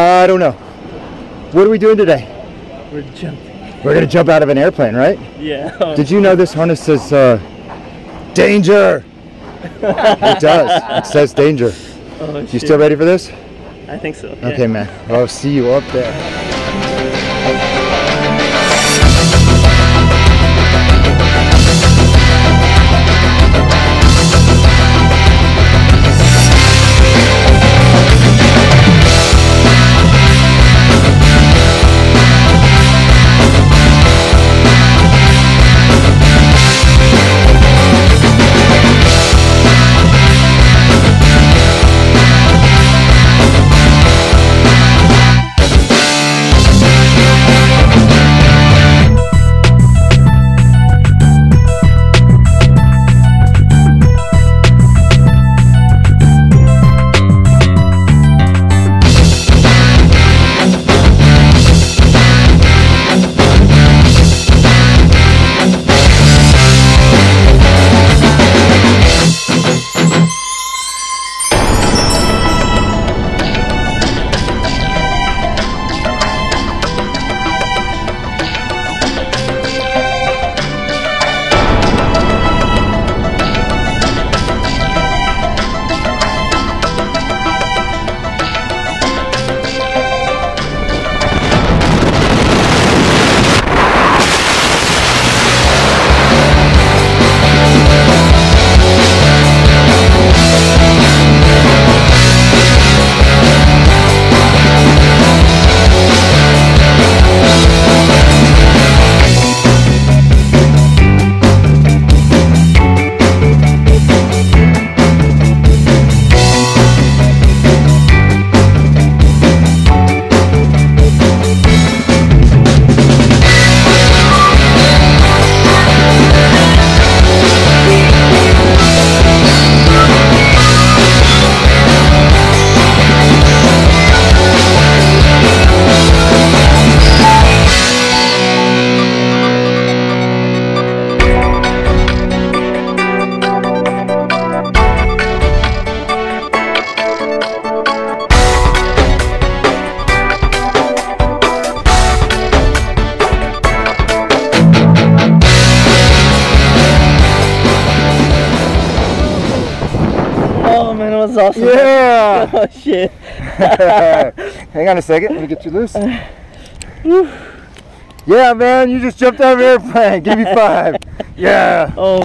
I don't know. What are we doing today? We're jumping. We're gonna jump out of an airplane, right? Yeah. Did you know this harness says danger? It does. It says danger. Oh, you still ready for this? I think so. Okay, yeah. Man. I'll see you up there. That was awesome. Yeah. Oh shit. Hang on a second. Let me get you loose. Yeah, man. You just jumped out of an airplane. Give me 5. Yeah. Oh.